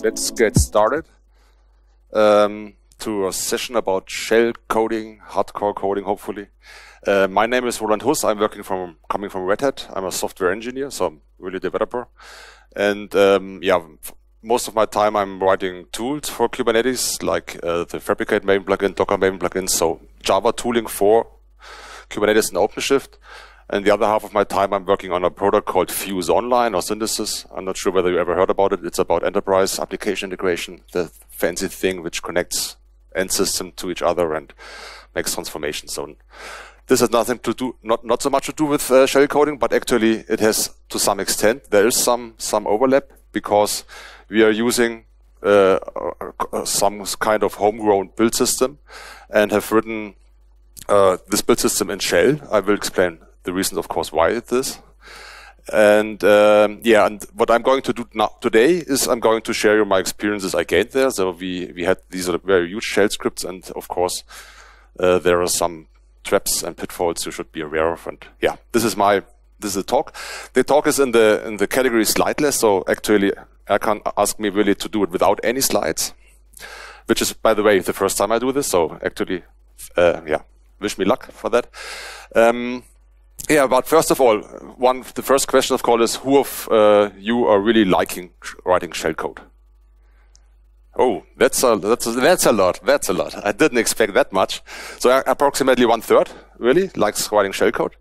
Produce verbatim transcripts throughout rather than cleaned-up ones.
Let's get started um, to a session about shell coding, hardcore coding, hopefully. Uh, my name is Roland Huss. I'm working from coming from Red Hat. I'm a software engineer, so I'm really a developer. And um, yeah, most of my time I'm writing tools for Kubernetes, like uh, the Fabricate Maven plugin, Docker Maven plugin, so Java tooling for Kubernetes and OpenShift. And the other half of my time, I'm working on a product called Fuse Online or Synthesis. I'm not sure whether you ever heard about it. It's about enterprise application integration, the fancy thing which connects end systems to each other and makes transformations. So this has nothing to do, not not so much to do with uh, shell coding, but actually it has to some extent. There is some some overlap because we are using uh, some kind of homegrown build system and have written uh, this build system in shell. I will explain the reasons, of course, why it is. And um, yeah, and what I'm going to do now today is I'm going to share my experiences I gained there. So we we had these very huge shell scripts, and of course uh, there are some traps and pitfalls you should be aware of. And yeah, this is my this is the talk. The talk is in the in the category slideless. So actually, Erkan asked me really to do it without any slides, which is, by the way, the first time I do this. So actually, uh, yeah, wish me luck for that. Um, Yeah, but first of all, one the first question of course is who of uh, you are really liking writing shell code? Oh, that's a that's a, that's a lot. That's a lot. I didn't expect that much. So uh, approximately one third really likes writing shell code.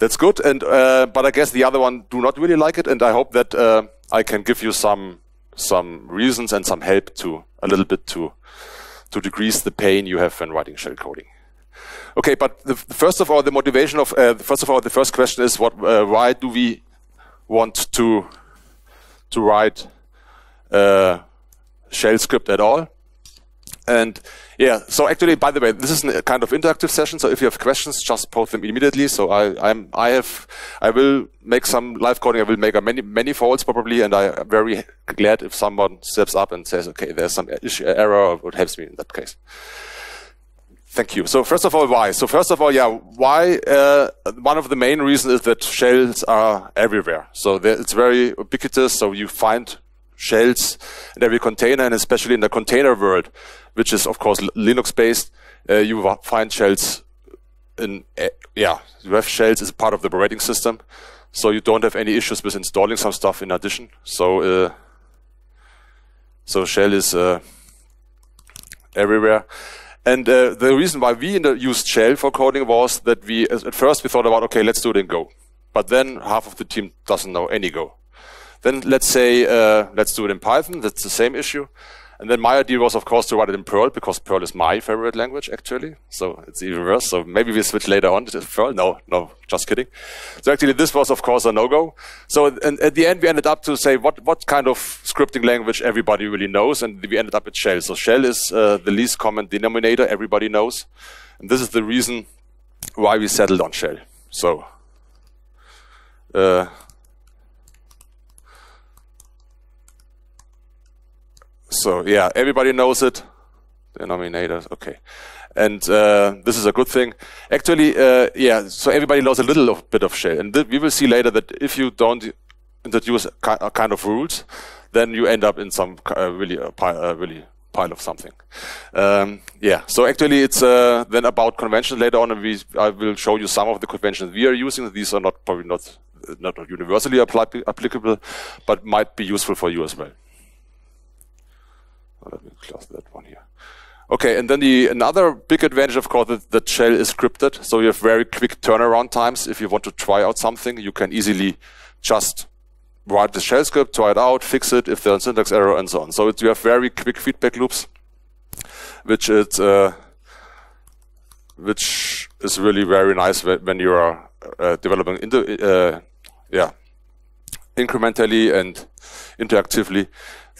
That's good. And uh, but I guess the other one do not really like it. And I hope that uh, I can give you some some reasons and some help to a little bit to to decrease the pain you have when writing shell coding. Okay, but the, first of all, the motivation of uh, first of all, the first question is what? Uh, why do we want to to write uh, shell script at all? And yeah, so actually, by the way, this is a kind of interactive session. So if you have questions, just post them immediately. So I I'm, I have I will make some live coding. I will make a many many faults probably, and I am very glad if someone steps up and says, okay, there's some issue, error, or it helps me in that case. Thank you. So first of all, why? So first of all, yeah, why? Uh, one of the main reasons is that shells are everywhere. So there, it's very ubiquitous. So you find shells in every container, and especially in the container world, which is of course Linux-based, uh, you find shells. In uh, yeah, you have shells as part of the operating system, so you don't have any issues with installing some stuff in addition. So uh, so shell is uh, everywhere. And uh, the reason why we used shell for coding was that we, at first we thought about, okay, let's do it in Go. But then half of the team doesn't know any Go. Then let's say, uh, let's do it in Python. That's the same issue. And then my idea was, of course, to write it in Perl, because Perl is my favorite language, actually. So it's even worse. So maybe we switch later on to Perl. No, no, just kidding. So actually, this was, of course, a no-go. So and at the end, we ended up to say, what, what kind of scripting language everybody really knows, and we ended up with shell. So shell is uh, the least common denominator everybody knows, and this is the reason why we settled on shell. So uh, so yeah, everybody knows it, denominator, okay, and uh, this is a good thing. Actually, uh, yeah, so everybody knows a little of, bit of shell, and th we will see later that if you don't introduce a kind of rules, then you end up in some uh, really uh, pile, uh, really pile of something. Um, yeah. So actually, it's uh, then about conventions later on, and we I will show you some of the conventions we are using. These are not probably not not universally applicable, but might be useful for you as well. Let me close that one here. Okay, and then the another big advantage, of course, that, that shell is scripted, so you have very quick turnaround times. If you want to try out something, you can easily just write the shell script, try it out, fix it if there's a syntax error, and so on. So it, you have very quick feedback loops, which is uh, which is really very nice when you are uh, developing into uh, yeah incrementally and interactively.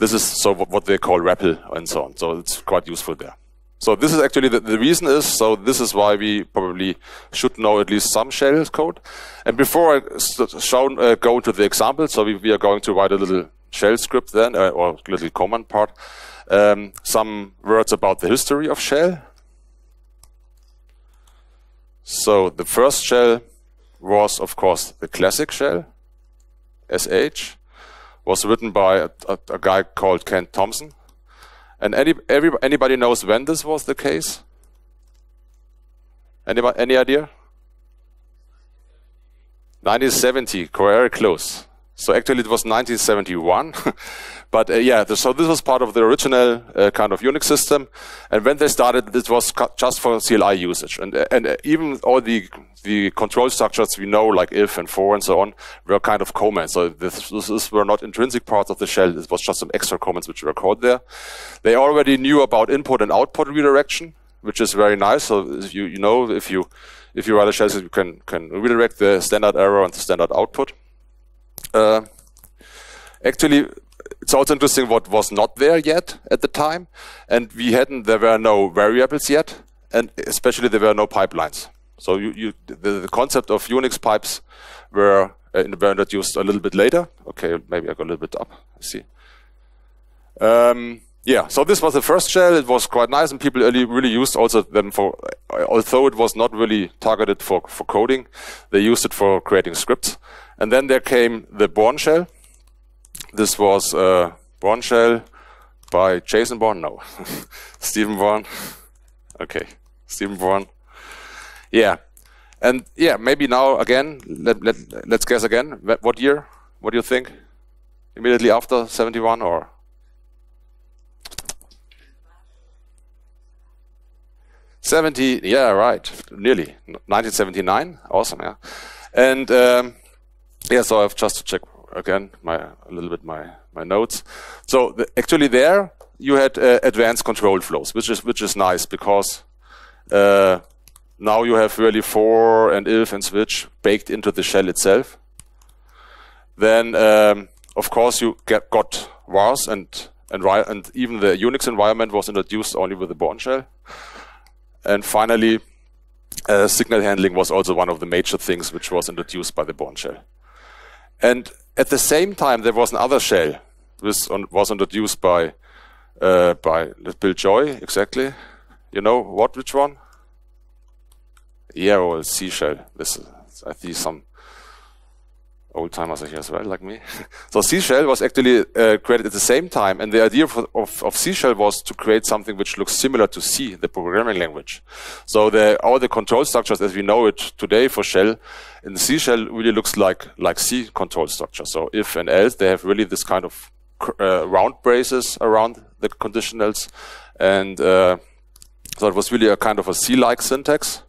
This is so what they call REPL and so on. So it's quite useful there. So this is actually the, the reason is, so this is why we probably should know at least some shell code. And before I show, uh, go to the example, so we, we are going to write a little shell script then, uh, or little command part, um, some words about the history of shell. So the first shell was, of course, the classic shell, S H, was written by a, a, a guy called Ken Thompson. And any, every, anybody knows when this was the case? Anybody, any idea? nineteen seventy, very close. So actually it was nineteen seventy-one, but uh, yeah, the, so this was part of the original uh, kind of Unix system, and when they started, this was just for C L I usage, and and uh, even all the the control structures we know, like if and for and so on, were kind of comments. So this, this, this were not intrinsic parts of the shell. It was just some extra comments which were called there. They already knew about input and output redirection, which is very nice. So if you you know if you if you write a shell, you can can redirect the standard error and the standard output. Uh, actually, it's also interesting what was not there yet at the time, and we hadn't. There were no variables yet, and especially there were no pipelines. So you, you, the, the concept of Unix pipes were, uh, were introduced a little bit later. Okay, maybe I go a little bit up. Let's see. Um, yeah. So this was the first shell. It was quite nice, and people really, really used also them for. Although it was not really targeted for for coding, they used it for creating scripts. And then there came the Bourne shell. This was uh, Bourne shell by Jason Bourne, no, Stephen Bourne. Okay, Stephen Bourne. Yeah, and yeah, maybe now again. Let, let let's guess again. What year? What do you think? Immediately after seventy-one or? seventy, yeah, right, nearly. nineteen seventy-nine, awesome, yeah. And um, yeah, so I've just to check again my a little bit my my notes. So the, actually there you had uh, advanced control flows, which is which is nice because uh, now you have really for and if and switch baked into the shell itself. Then um, of course you get, got vars and and and even the Unix environment was introduced only with the Bourne shell. And finally, uh, signal handling was also one of the major things which was introduced by the Bourne shell. And at the same time, there was another shell, which was introduced by uh, by Bill Joy, exactly. You know what? Which one? Yeah, or C shell. This is, I see some old timers here as well, like me. So C shell was actually uh, created at the same time, and the idea for, of, of C shell was to create something which looks similar to C, the programming language. So the, all the control structures as we know it today for shell, in C shell really looks like like C control structure. So if and else, they have really this kind of uh, round braces around the conditionals, and uh, so it was really a kind of a C-like syntax.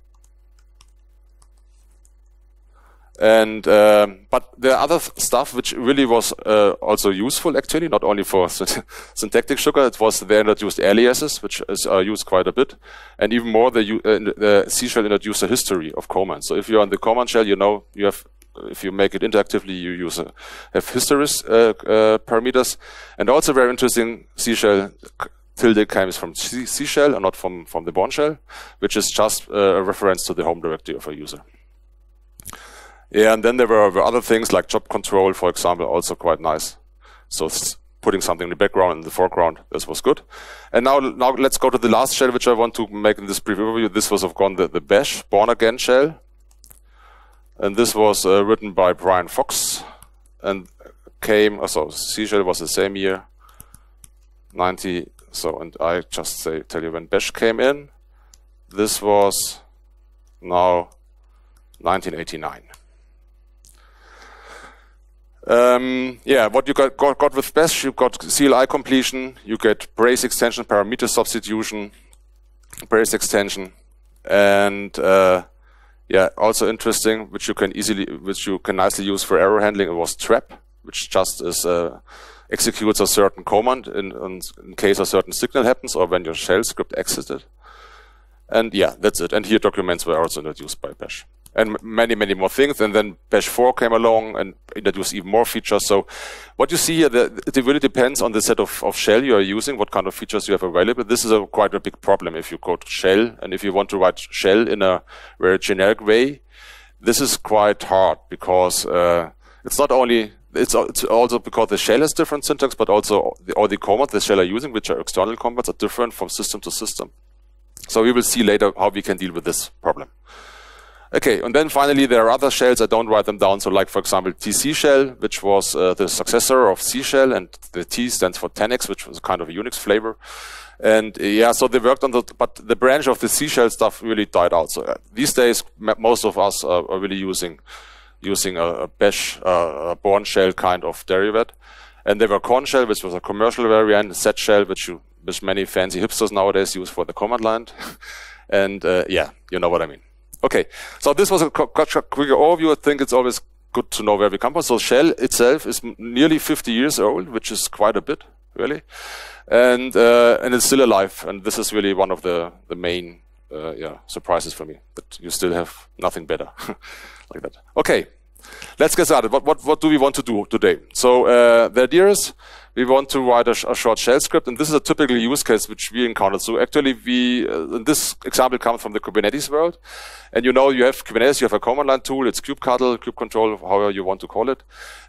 And uh, but there are other stuff which really was uh, also useful actually, not only for syntactic sugar. It was they introduced aliases, which is uh, used quite a bit, and even more the, uh, the C shell introduced a history of commands. So if you're on the command shell, you know you have if you make it interactively, you use a, have histories uh, uh, parameters, and also very interesting C shell. Tilde comes from C, C shell and not from from the Bourne shell, which is just uh, a reference to the home directory of a user. Yeah, and then there were, were other things like job control, for example, also quite nice. So putting something in the background and in the foreground, this was good. And now, now let's go to the last shell, which I want to make in this brief overview. This was, of course, the, the Bash, Born Again shell. And this was uh, written by Brian Fox. And came, so C shell was the same year, ninety. So, and I just say, tell you when Bash came in. This was now nineteen eighty-nine. Um, yeah, what you got, got, got with Bash, you got C L I completion, you get brace extension, parameter substitution, brace extension, and uh, yeah, also interesting, which you can easily, which you can nicely use for error handling. It was trap, which just is uh, executes a certain command in, in, in case a certain signal happens or when your shell script exits it. And yeah, that's it. And here documents were also introduced by Bash. And many, many more things. And then Bash four came along and introduced even more features. So what you see here, the, it really depends on the set of, of shell you are using, what kind of features you have available. This is a, quite a big problem if you code shell. And if you want to write shell in a very generic way, this is quite hard because uh, it's not only, it's, it's also because the shell has different syntax, but also the, all the commands the shell are using, which are external commands, are different from system to system. So we will see later how we can deal with this problem. Okay, and then finally there are other shells, I don't write them down, so like for example T C shell, which was uh, the successor of C shell, and the T stands for Tenex, which was kind of a Unix flavor. And uh, yeah, so they worked on the, but the branch of the C shell stuff really died out. So uh, these days most of us uh, are really using using a, a Bash, uh, a Bourne shell kind of derivative. And there were korn shell, which was a commercial variant, Z shell, which you, which many fancy hipsters nowadays use for the command line. And uh, yeah, you know what I mean. Okay, so this was a quick overview. I think it's always good to know where we come from. So shell itself is nearly fifty years old, which is quite a bit, really. And uh, and it's still alive. And this is really one of the, the main uh, yeah, surprises for me, that you still have nothing better like that. Okay, let's get started. What, what, what do we want to do today? So uh, the idea is we want to write a, sh a short shell script, and this is a typical use case which we encountered. So actually, we uh, this example comes from the Kubernetes world, and you know you have Kubernetes, you have a command line tool, it's kubectl, kubectl, however you want to call it,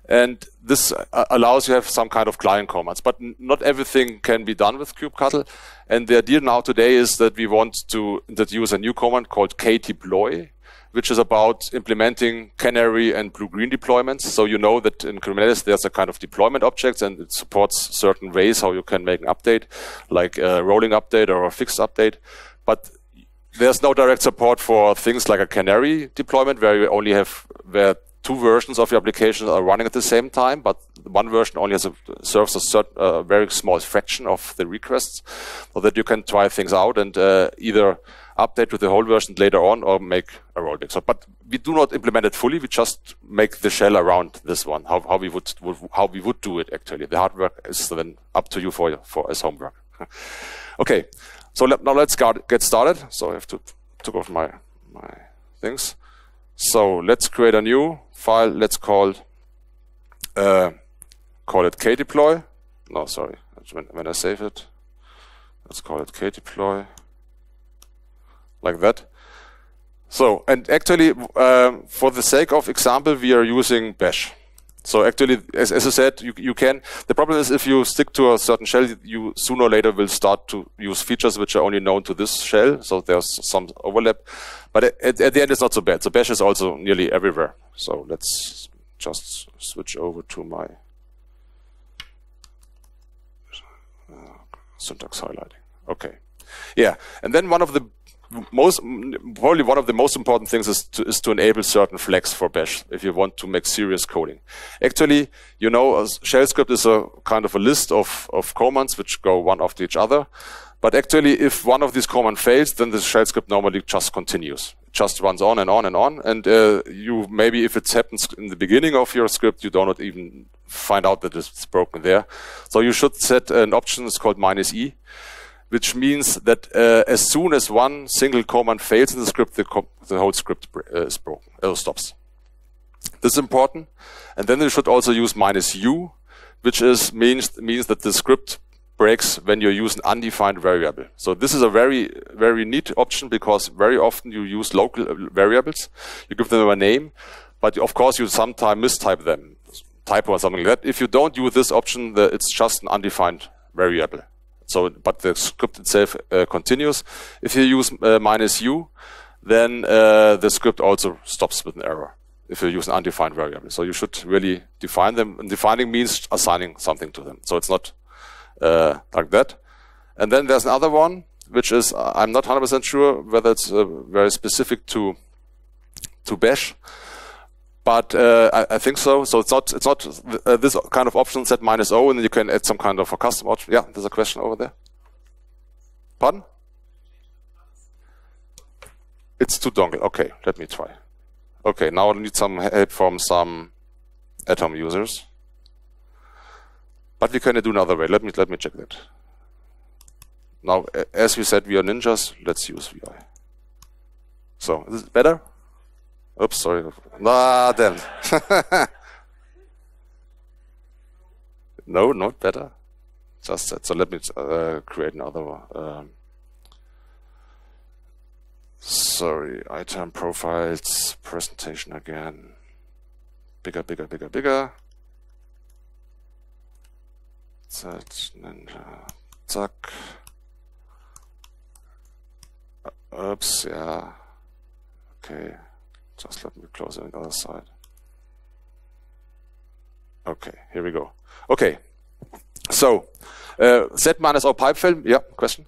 and this uh, allows you to have some kind of client commands. But not everything can be done with kubectl, and the idea now today is that we want to introduce a new command called k-deploy, which is about implementing canary and blue-green deployments. So you know that in Kubernetes there's a kind of deployment objects, and it supports certain ways how you can make an update, like a rolling update or a fixed update. But there's no direct support for things like a canary deployment, where you only have where two versions of your application are running at the same time, but one version only has a, serves a certain, uh, very small fraction of the requests, so that you can try things out and uh, either update to the whole version later on or make a rollback. So, but we do not implement it fully. We just make the shell around this one, how, how we would, would how we would do it actually. The hard work is then up to you for for as homework. Okay, so let, now let's get started. So I have to took off my my things. So let's create a new file. Let's call uh, call it k-deploy. No, sorry. When, when I save it, let's call it k-deploy. Like that. So, and actually, uh, for the sake of example, we are using Bash. So actually, as, as I said, you, you can, the problem is if you stick to a certain shell, you sooner or later will start to use features which are only known to this shell, so there's some overlap. But at, at the end, it's not so bad. So Bash is also nearly everywhere. So let's just switch over to my uh, syntax highlighting. Okay. Yeah, and then one of the Most probably one of the most important things is to, is to enable certain flags for Bash if you want to make serious coding. Actually, you know, a shell script is a kind of a list of, of commands which go one after each other. But actually, if one of these commands fails, then the shell script normally just continues. It just runs on and on and on. And uh, you maybe if it happens in the beginning of your script, you do not even find out that it's broken there. So you should set an option, it's called minus E, which means that uh, as soon as one single command fails in the script, the, co the whole script uh, is broken, uh, stops. This is important. And then you should also use minus U, which is means means that the script breaks when you use an undefined variable. So this is a very, very neat option, because very often you use local variables. You give them a name, but of course you sometimes mistype them, typo or something like that. If you don't use this option, the, it's just an undefined variable. So, but the script itself uh, continues. If you use uh, minus u, then uh, the script also stops with an error if you use an undefined variable. So you should really define them. And defining means assigning something to them. So it's not uh, like that. And then there's another one, which is, I'm not one hundred percent sure whether it's uh, very specific to, to Bash. But uh, I, I think so. So it's not it's not th uh, this kind of option, set minus O, and then you can add some kind of a custom option. Yeah, there's a question over there. Pardon? It's too dongle. Okay, let me try. Okay, now I need some help from some Atom users. But we can do another way. Let me let me check that. Now, as we said, we are ninjas. Let's use V I. So is it better? Oops, sorry. Nah, damn. No, not better. Just that. So let me uh, create another one. Um, sorry, item profiles, presentation again. Bigger, bigger, bigger, bigger. That ninja. Zack. Oops, yeah. Okay. Just let me close it on the other side. Okay, here we go. Okay, so uh, Z-O pipe film. Yeah, question?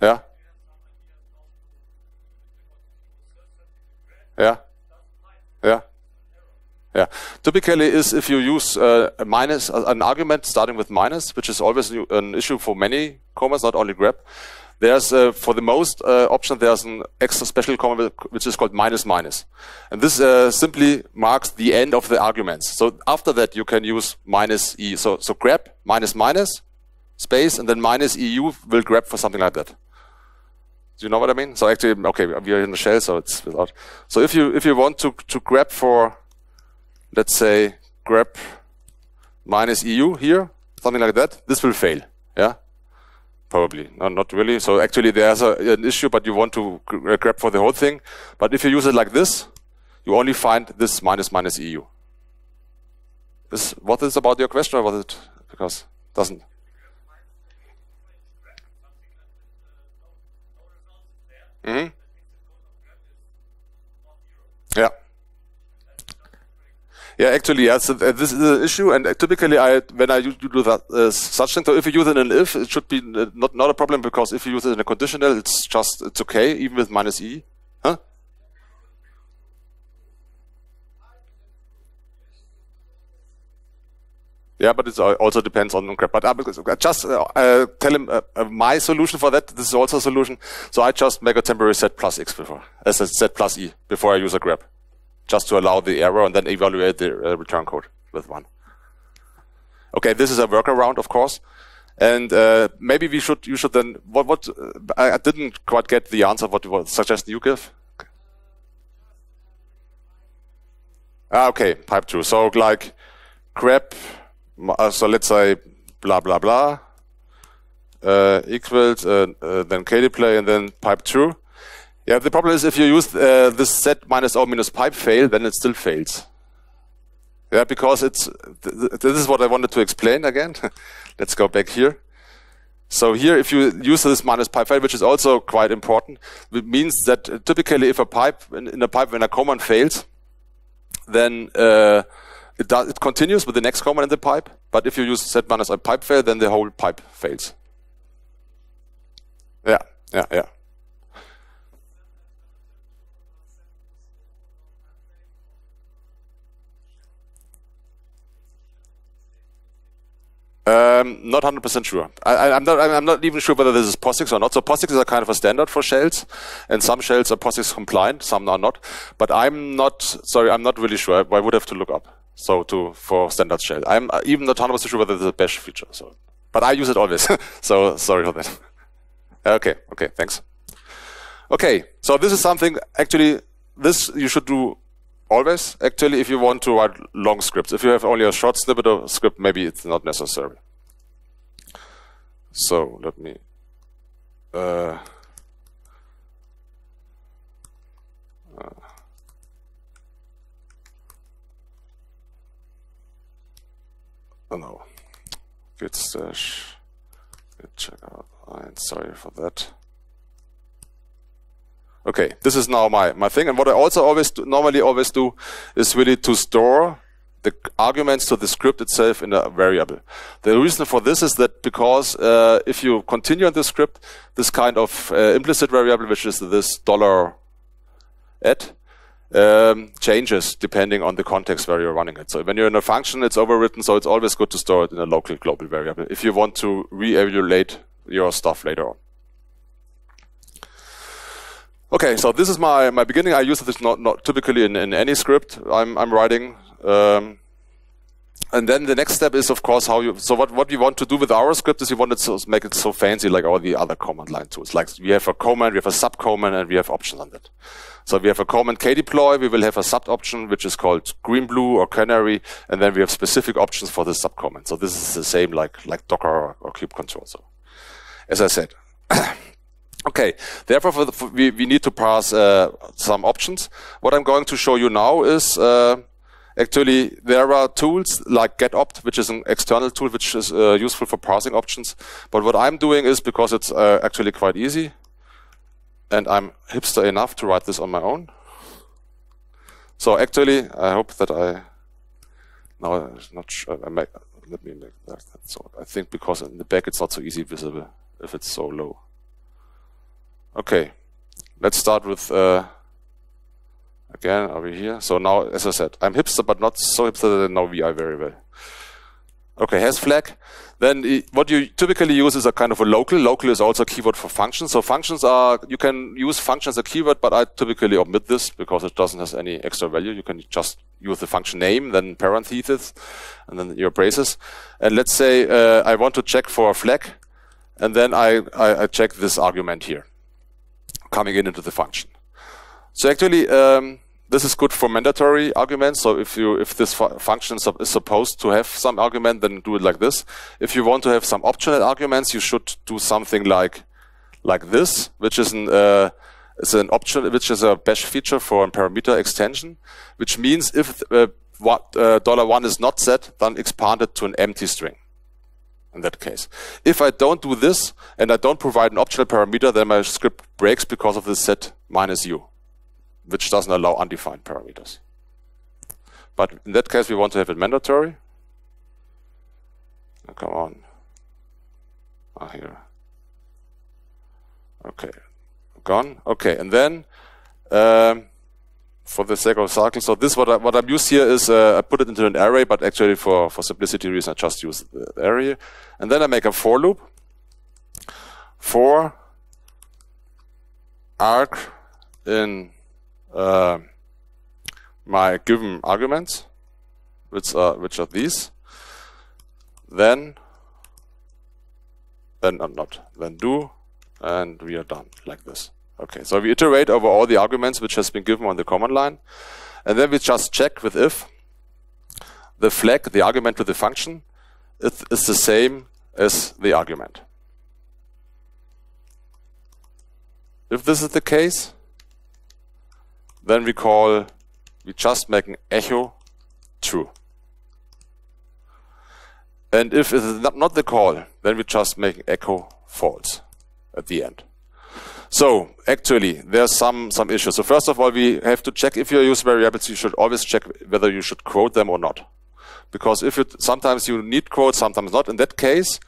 Yeah. Yeah. Yeah. Yeah. Typically, is if you use uh, a minus, uh, an argument starting with minus, which is always new, an issue for many commas, not only grep. There's uh, for the most uh, option, there's an extra special comma which is called minus minus, and this uh, simply marks the end of the arguments. So after that, you can use minus e. So so grep minus minus space and then minus E U will grep for something like that. Do you know what I mean? So actually, okay, we are in the shell, so it's without. So if you if you want to to grep for, let's say, grep minus E U here, something like that, this will fail. Yeah, probably. No, not really. So actually, there's a, an issue, but you want to grep for the whole thing. But if you use it like this, you only find this minus minus E U. Is what is about your question or was it because it doesn't? Mm-hmm. Yeah. Yeah, actually, yes, this is an issue, and typically, I when I do that uh, such thing. So, if you use it in an if, it should be not not a problem because if you use it in a conditional, it's just it's okay, even with minus e. Huh? Yeah, but it also depends on grep. But I just uh, tell him uh, my solution for that. This is also a solution. So I just make a temporary set plus x before as uh, a set plus e before I use a grep, just to allow the error and then evaluate the uh, return code with one. Okay, this is a workaround, of course, and uh, maybe we should, you should then, what, what, uh, I didn't quite get the answer, what, what suggestion you give? Okay. Ah, okay, pipe through, so like, grep, uh, so let's say, blah, blah, blah, uh, equals, uh, uh, then k-deploy and then pipe through. Yeah, the problem is if you use uh, this set minus o minus pipe fail, then it still fails. Yeah, because it's th th this is what I wanted to explain again. Let's go back here. So here, if you use this minus pipe fail, which is also quite important, it means that typically if a pipe in, in a pipe when a command fails, then uh, it does it continues with the next command in the pipe. But if you use set minus o pipe fail, then the whole pipe fails. Yeah, yeah, yeah. Um, not one hundred percent sure. I, I'm not. I'm not even sure whether this is POSIX or not. So POSIX is a kind of a standard for shells, and some shells are POSIX compliant, some are not. But I'm not. Sorry, I'm not really sure. I would have to look up. So to for standard shell, I'm even not one hundred percent sure whether there's a Bash feature. So, but I use it always. So sorry for that. Okay. Okay. Thanks. Okay. So this is something actually. This you should do. Always, actually, if you want to write long scripts. If you have only a short snippet of script, maybe it's not necessary. So let me. Uh, uh, oh no, git stash, git checkout. I'm sorry for that. Okay, this is now my, my thing. And what I also always do, normally always do is really to store the arguments to the script itself in a variable. The reason for this is that because uh, if you continue on the script, this kind of uh, implicit variable, which is this dollar at, um, changes depending on the context where you're running it. So when you're in a function, it's overwritten, so it's always good to store it in a local global variable if you want to re-evaluate your stuff later on. Okay, so this is my, my beginning. I use this not, not typically in, in any script I'm, I'm writing. Um, and then the next step is, of course, how you... So what, what we want to do with our script is we want to make it so fancy like all the other command line tools. Like we have a command, we have a sub-command, and we have options on that. So we have a command k-deploy, we will have a sub-option, which is called green, blue, or canary, and then we have specific options for the sub-command. So this is the same like, like Docker or, or kubectl. So, as I said... Okay, therefore for the, for we, we need to pass uh, some options. What I'm going to show you now is uh, Actually, there are tools like getopt, which is an external tool which is uh, useful for parsing options. But what I'm doing is, because it's uh, actually quite easy, and I'm hipster enough to write this on my own. So actually, I hope that I now not sure. I make, let me make that. So I think because in the back it's not so easy visible if it's so low. Okay, let's start with. Uh, Again, over here. So now, as I said, I'm hipster, but not so hipster that I know V I very well. Okay, has flag. Then what you typically use is a kind of a local. Local is also a keyword for functions. So functions are, you can use functions as a keyword, but I typically omit this because it doesn't have any extra value. You can just use the function name, then parentheses, and then your braces. And let's say uh, I want to check for a flag, and then I, I, I check this argument here, coming in into the function. So actually, um, this is good for mandatory arguments. So if you if this fu function sub is supposed to have some argument, then do it like this. If you want to have some optional arguments, you should do something like like this, which is an uh, is an optional, which is a bash feature for a parameter extension, which means if uh, what uh, dollar one is not set, then expand it to an empty string. In that case, if I don't do this and I don't provide an optional parameter, then my script breaks because of the set minus u, which doesn't allow undefined parameters. But in that case, we want to have it mandatory. Oh, come on. Ah, here. Okay. Gone. Okay. And then, um, for the sake of cycle, so this, what, I, what I'm used here is uh, I put it into an array, but actually for, for simplicity reasons, I just use the array. And then I make a for loop. For arg in Uh, my given arguments, which are which are these, then then I'm not then do, and we are done like this. Okay, so we iterate over all the arguments which has been given on the command line, and then we just check with if the flag, the argument to the function, is, is the same as the argument. If this is the case, then we call, we just make an echo true. And if it is not the call, then we just make an echo false at the end. So actually, there's some some issues. So first of all, we have to check if you use variables. You should always check whether you should quote them or not, because if you sometimes you need quotes, sometimes not. In that case,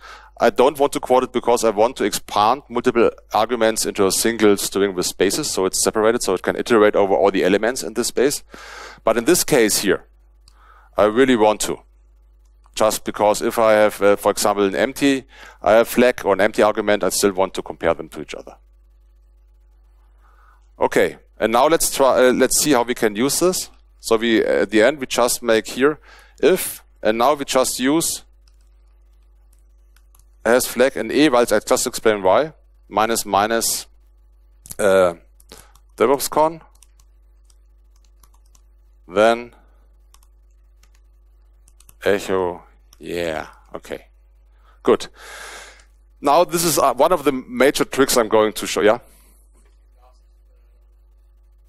I don't want to quote it because I want to expand multiple arguments into a single string with spaces, so it's separated, so it can iterate over all the elements in this space. But in this case here, I really want to. Just because if I have, uh, for example, an empty uh, flag or an empty argument, I still want to compare them to each other. Okay, and now let's try. Uh, let's see how we can use this. So we, at the end, we just make here if, and now we just use has flag and e, weil I just explain why, minus minus uh, DevOpsCon, then echo, yeah, okay, good. Now this is uh, one of the major tricks I'm going to show, yeah?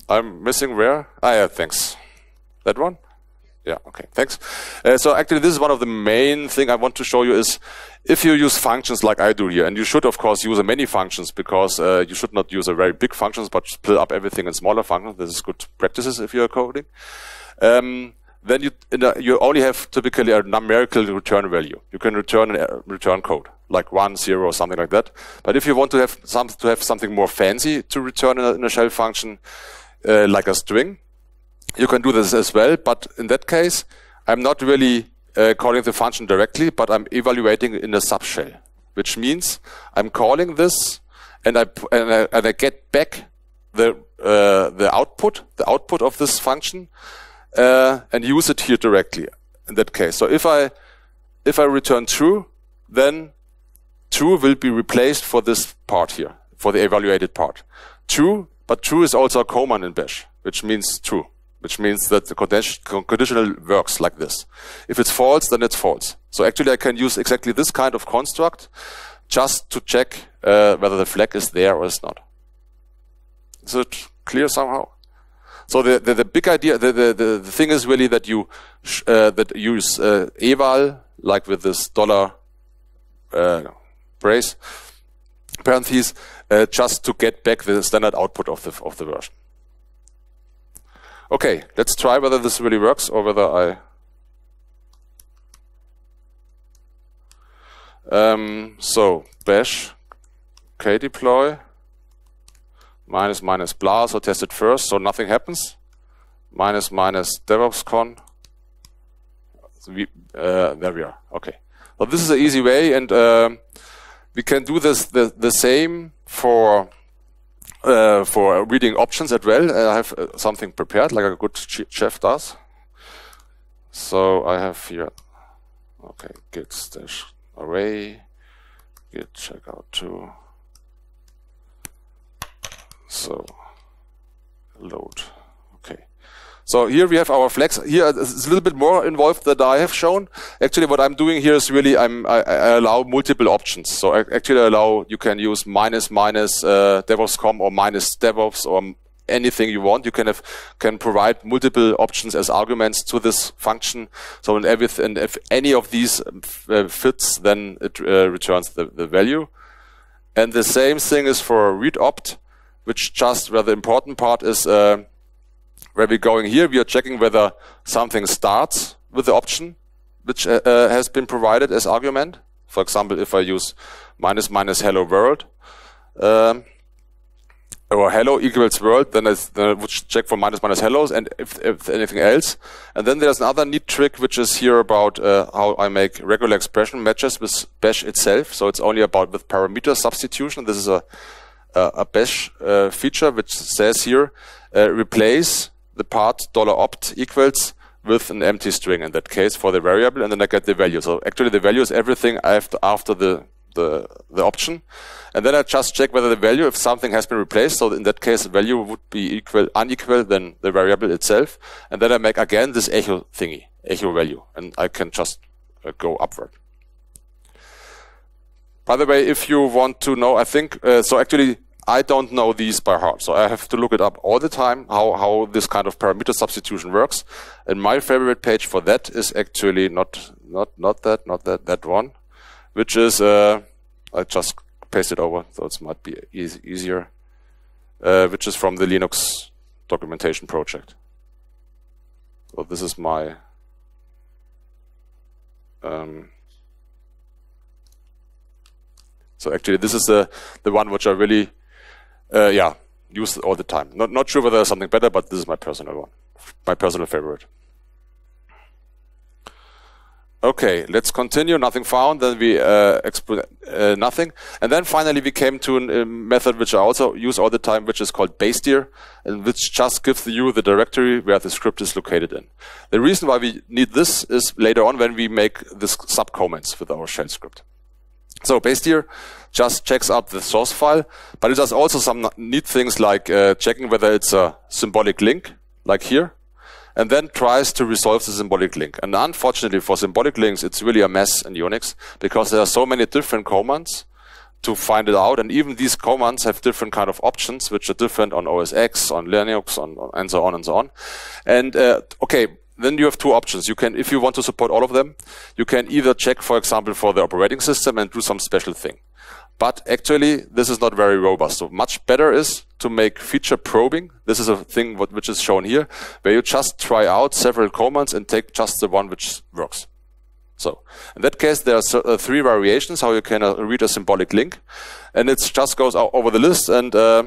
I'm missing where? Ah yeah, thanks. That one? Yeah, okay, thanks. Uh, so actually this is one of the main thing I want to show you is if you use functions like I do here, and you should of course use many functions because uh, you should not use a very big functions but split up everything in smaller functions. This is good practices if you are coding. Um, then you a, you only have typically a numerical return value. You can return a return code like one, zero, or something like that. But if you want to have some to have something more fancy to return in a, in a shell function, uh, like a string, you can do this as well, but in that case, I'm not really uh, calling the function directly, but I'm evaluating in a subshell, which means I'm calling this, and I and I, and I get back the uh, the output, the output of this function, uh, and use it here directly. In that case, so if I if I return true, then true will be replaced for this part here, for the evaluated part. True, but true is also a command in Bash, which means true. Which means that the conditional works like this. If it's false, then it's false. So actually I can use exactly this kind of construct just to check uh, whether the flag is there or is not. Is it clear somehow? So the the, the big idea, the, the the the thing is really that you sh uh, that use uh, eval, like with this dollar uh, brace parentheses, uh, just to get back the standard output of the of the version. Okay, let's try whether this really works or whether I. Um, so bash k-deploy minus minus blah, so test it first, so nothing happens, minus minus DevOpsCon, so we, uh, there we are, okay. Well, this is an easy way, and uh, we can do this the, the same for uh, for reading options as well. I have uh, something prepared, like a good chef does. So I have here, okay, git stash array, git checkout two. So load. Okay. So here we have our flex. Here it's a little bit more involved than I have shown. Actually, what I'm doing here is really I'm I, I allow multiple options. So I actually allow, you can use minus minus uh, DevOps dot com or minus DevOps or anything you want. You can have can provide multiple options as arguments to this function. So in everything, and if any of these uh, fits, then it uh, returns the, the value. And the same thing is for read opt, which just where the important part is uh, where we're going here, we are checking whether something starts with the option which uh, has been provided as argument. For example, if I use minus minus hello world, um, or hello equals world, then, then I would check for minus minus hellos and if, if anything else. And then there's another neat trick which is here about uh, how I make regular expression matches with bash itself. So it's only about with parameter substitution. This is a Uh, a bash uh, feature which says here uh, replace the part $opt equals with an empty string in that case for the variable, and then I get the value. So actually the value is everything I have to after the, the the option, and then I just check whether the value, if something has been replaced, so in that case the value would be equal unequal than the variable itself, and then I make again this echo thingy, echo value, and I can just uh, go upward. By the way, if you want to know, I think uh, so actually I don't know these by heart, so I have to look it up all the time, how, how this kind of parameter substitution works. And my favorite page for that is actually not not not that, not that, that one, which is, uh, I just paste it over, so it might be easy, easier, uh, which is from the Linux documentation project. So this is my, um, so actually this is the, the one which I really, Uh, yeah, use it all the time. Not not sure whether there's something better, but this is my personal one, my personal favorite. Okay, let's continue. Nothing found. Then we uh, uh, nothing, and then finally we came to an, a method which I also use all the time, which is called basedir, and which just gives you the directory where the script is located in. The reason why we need this is later on when we make this sub comments with our shell script. So basedir just checks out the source file, but it does also some neat things like uh, checking whether it's a symbolic link, like here, and then tries to resolve the symbolic link. And unfortunately for symbolic links, it's really a mess in Unix because there are so many different commands to find it out, and even these commands have different kind of options, which are different on O S X, on Linux, on, on and so on and so on. And uh, okay. Then you have two options. You can, if you want to support all of them, you can either check, for example, for the operating system and do some special thing. But actually, this is not very robust. So much better is to make feature probing. This is a thing what, which is shown here, where you just try out several commands and take just the one which works. So in that case, there are uh, three variations how you can uh, read a symbolic link, and it just goes over the list and uh,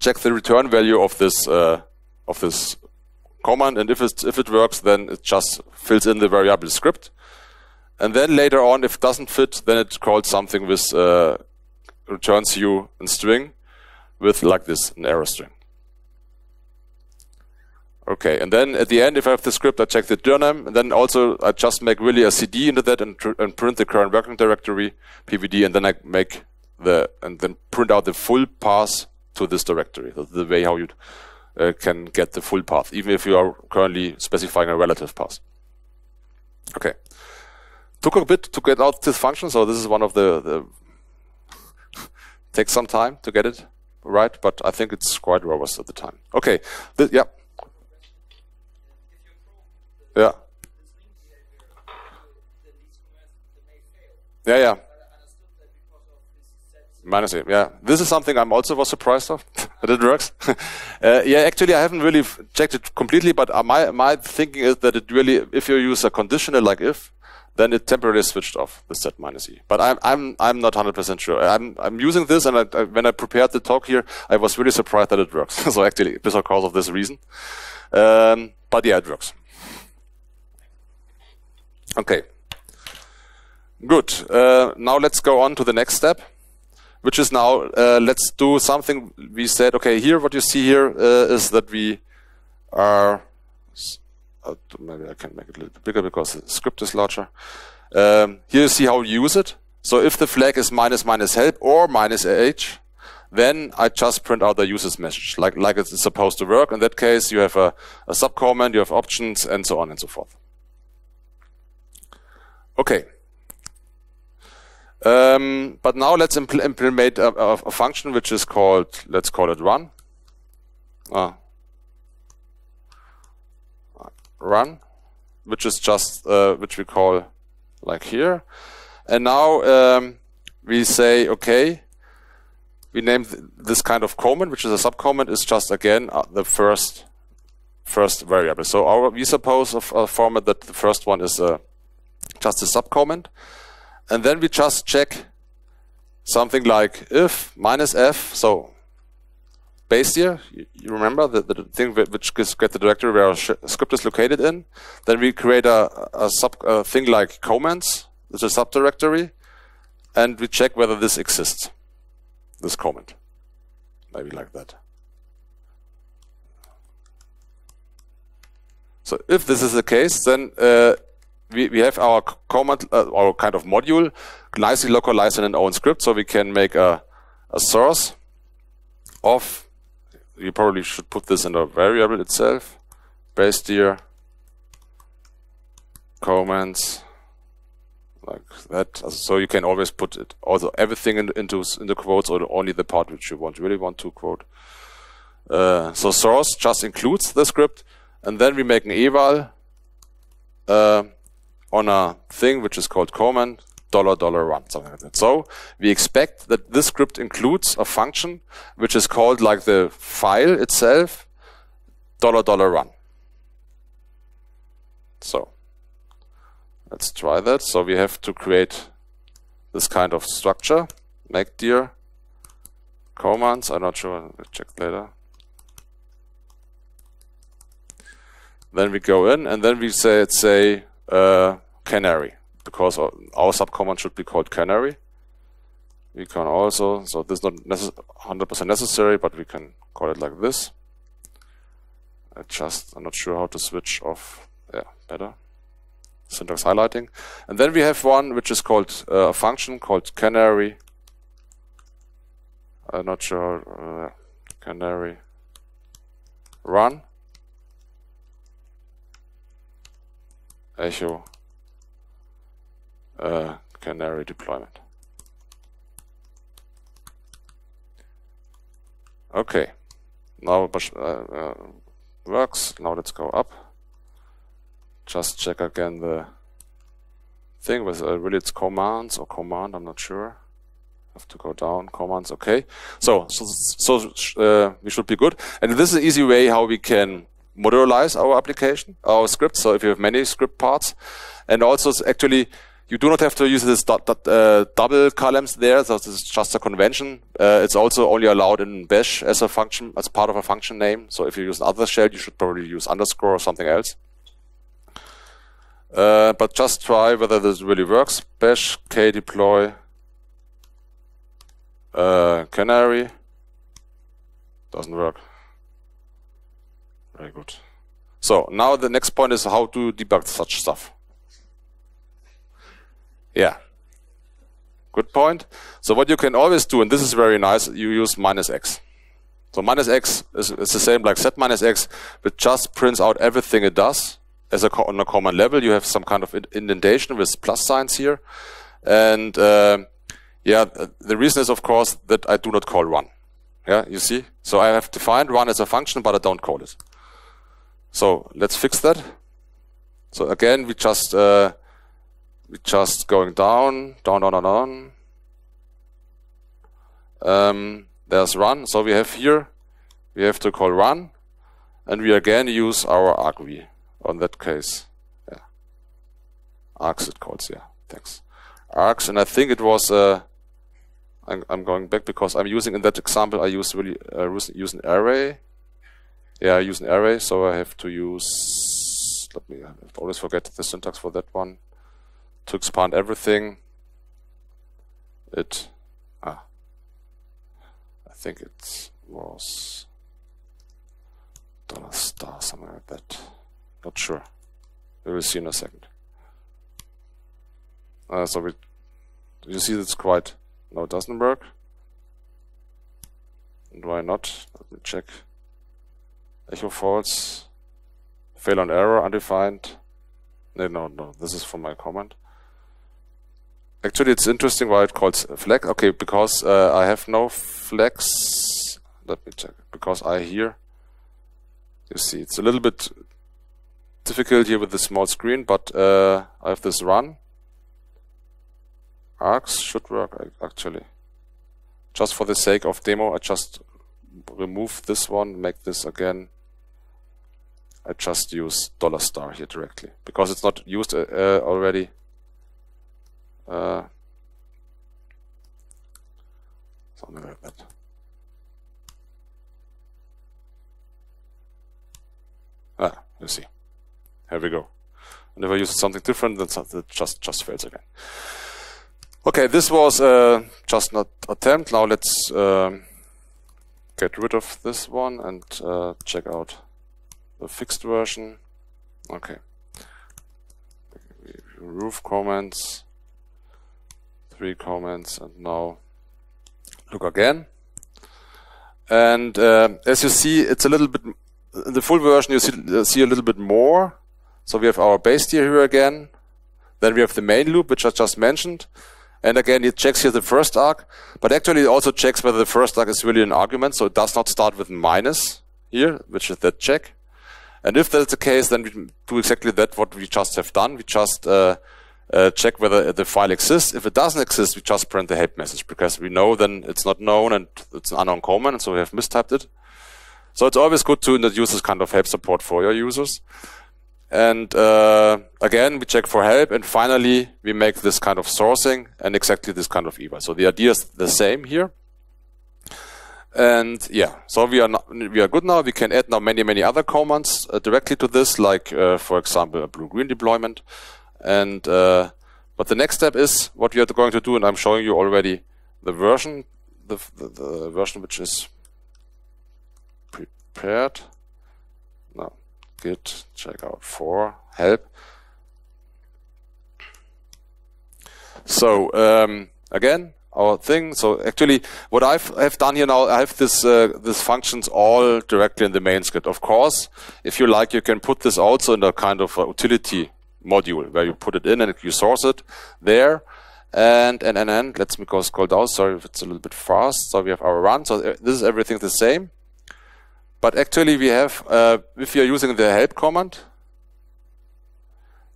check the return value of this uh, of this. command, and if it if it works, then it just fills in the variable script, and then later on, if it doesn't fit, then it calls something with uh, returns you a string with like this an error string. Okay, and then at the end, if I have the script, I check the dir name, and then also I just make really a C D into that and, and print the current working directory P V D, and then I make the and then print out the full path to this directory. That's the way how you'd Uh, can get the full path, even if you are currently specifying a relative path. Okay. Took a bit to get out this function, so this is one of the... the takes some time to get it right, but I think it's quite robust at the time. Okay. The, yeah. Ja. Yeah, yeah. Minus eight, yeah. This is something I'm also was surprised of, but it works. uh, yeah, actually I haven't really checked it completely, but my my thinking is that it really, if you use a conditional like if, then it temporarily switched off the set minus e. But I'm I'm I'm not one hundred percent sure. I'm I'm using this, and I, I, when I prepared the talk here, I was really surprised that it works. So actually, it was because of this reason. Um, but yeah, it works. Okay. Good. Uh, now let's go on to the next step, which is now uh, let's do something. We said, okay, here what you see here uh, is that we are. Uh, maybe I can make it a little bit bigger because the script is larger. Um, here you see how you use it. So if the flag is minus minus help or minus h, then I just print out the user's message, like like it's supposed to work. In that case, you have a, a sub comment, you have options, and so on and so forth. Okay. Um, but now let's impl implement a, a, a function which is called, let's call it run. Uh, run, which is just, uh, which we call like here. And now um, we say, okay, we name th this kind of comment, which is a subcomment, is just again uh, the first first variable. So our, we suppose of a format that the first one is uh, just a subcomment. And then we just check something like if minus f, so base here, you, you remember the, the thing which gets the directory where our script is located in. Then we create a, a sub a thing like comments, which is a subdirectory, and we check whether this exists, this comment. Maybe like that. So if this is the case, then uh, We, we have our comment, uh, our kind of module, nicely localized in an own script, so we can make a, a source of. You probably should put this in a variable itself. Base dir comments like that. So you can always put it also everything in, into in the quotes, or only the part which you want really want to quote. Uh, so source just includes the script, and then we make an eval. Uh, on a thing which is called comment dollar dollar run, something like that. So we expect that this script includes a function which is called like the file itself dollar dollar run. So let's try that. So we have to create this kind of structure, make dir commands, I'm not sure, I'll check later. Then we go in, and then we say, let's say Uh, canary, because our, our subcommand should be called canary. We can also, so this is not one hundred percent necessary, but we can call it like this. I just, I'm not sure how to switch off, yeah, better. Syntax highlighting. And then we have one which is called, uh, a function called canary. I'm not sure, uh, canary run. Echo uh, canary deployment. Okay, now uh, uh, works. Now let's go up. Just check again the thing with uh, really it's commands or command. I'm not sure. Have to go down commands. Okay, so so, so uh, we should be good. And this is an easy way how we can modularize our application, our script. So if you have many script parts, and also actually you do not have to use this dot, dot, uh, double columns there. So this is just a convention. Uh, it's also only allowed in Bash as a function, as part of a function name. So if you use another shell, you should probably use underscore or something else. Uh, but just try whether this really works. Bash k-deploy uh, canary doesn't work. Very good. So now the next point is how to debug such stuff. Yeah. Good point. So what you can always do, and this is very nice, you use minus x. So minus x is, is the same like set minus x, but just prints out everything it does as a on a common level. You have some kind of indentation with plus signs here, and uh, yeah, the reason is of course that I do not call run. Yeah, you see. So I have defined run as a function, but I don't call it. So let's fix that. So again, we just uh, we just going down, down, down, down, down. Um, there's run. So we have here, we have to call run, and we again use our argv on that case. Yeah. Args it calls. Yeah, thanks. Args, and I think it was. Uh, I'm, I'm going back because I'm using in that example. I use really uh, use an array. Yeah, I use an array, so I have to use, let me, I always forget the syntax for that one. To expand everything, it, ah, I think it was dollar star, something like that. Not sure. We will see in a second. Uh, so we, you see that's quite, no, it doesn't work. And why not? Let me check. Echo false, fail on error, undefined. No, no, no, this is from my comment. Actually, it's interesting why it calls flag. Okay, because uh, I have no flags. Let me check. Because I here, you see, it's a little bit difficult here with the small screen, but uh, I have this run. Args should work, actually. Just for the sake of demo, I just remove this one, make this again. I just use dollar star here directly because it's not used uh, uh, already. Uh, something like that. Ah, you see. Here we go. And if I use something different, then it just just fails again. Okay, this was uh, just not attempt. Now let's um, get rid of this one and uh, check out the fixed version. Okay. Remove comments, three comments, and now look again. And uh, as you see, it's a little bit, in the full version, you see, uh, see a little bit more. So we have our base tier here again. Then we have the main loop, which I just mentioned. And again, it checks here the first arg, but actually it also checks whether the first arg is really an argument. So it does not start with minus here, which is that check. And if that's the case, then we do exactly that what we just have done. We just uh, uh, check whether the file exists. If it doesn't exist, we just print the help message because we know then it's not known and it's an unknown command, and so we have mistyped it. So it's always good to introduce this kind of help support for your users. And uh, again, we check for help, and finally we make this kind of sourcing and exactly this kind of eval. So the idea is the same here. And yeah, so we are not, we are good now. We can add now many many other commands uh, directly to this, like uh, for example a blue-green deployment. And uh, but the next step is what we are going to do, and I'm showing you already the version, the the, the version which is prepared. Git checkout for help. So um, again, our thing. So actually, what I've have done here now, I have this uh, this functions all directly in the main script. Of course, if you like, you can put this also in a kind of a utility module where you put it in and you source it there. And and and, and let's me go scroll down. Sorry if it's a little bit fast. So we have our run. So this is everything the same. But actually we have, uh, if you're using the help command,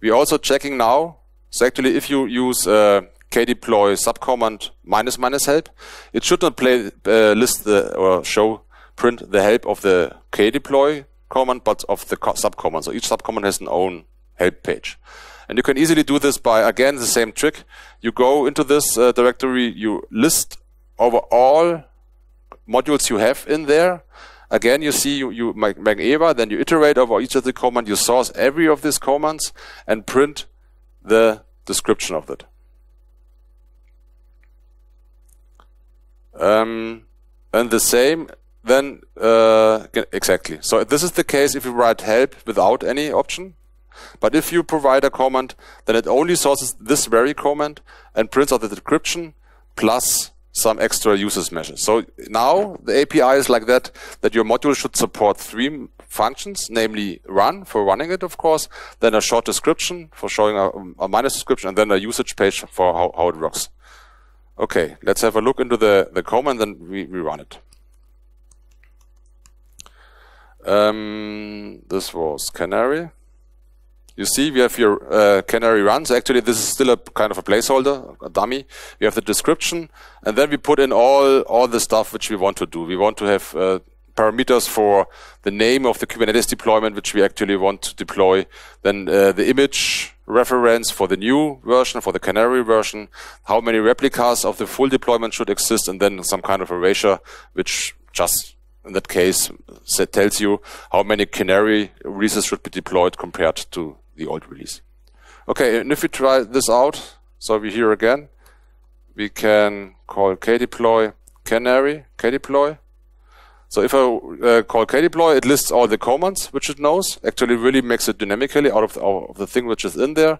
we're also checking now. So actually if you use uh, k-deploy subcommand minus minus help, it should not play, uh, list the, or show, print the help of the k-deploy command, but of the subcommand. So each subcommand has an own help page. And you can easily do this by, again, the same trick. You go into this uh, directory, you list over all modules you have in there. Again, you see, you, you make, make Eva, then you iterate over each of the command, you source every of these commands and print the description of it. Um, and the same, then, uh, exactly. So this is the case if you write help without any option. But if you provide a command, then it only sources this very command and prints out the description plus some extra usage measures. So now the A P I is like that, that your module should support three functions, namely run for running it, of course, then a short description for showing a, a minus description, and then a usage page for how, how it works. Okay, let's have a look into the, the command, then we, we run it. Um, this was canary. You see, we have your uh, canary runs. Actually, this is still a kind of a placeholder, a dummy. We have the description, and then we put in all all the stuff which we want to do. We want to have uh, parameters for the name of the Kubernetes deployment, which we actually want to deploy. Then uh, the image reference for the new version, for the canary version. How many replicas of the full deployment should exist, and then some kind of erasure, which just in that case tells you how many canary releases should be deployed compared to the old release. Okay, and if we try this out, so we're here again, we can call k-deploy canary, k-deploy. So if I uh, call k-deploy, it lists all the commands which it knows, actually really makes it dynamically out of the, out of the thing which is in there.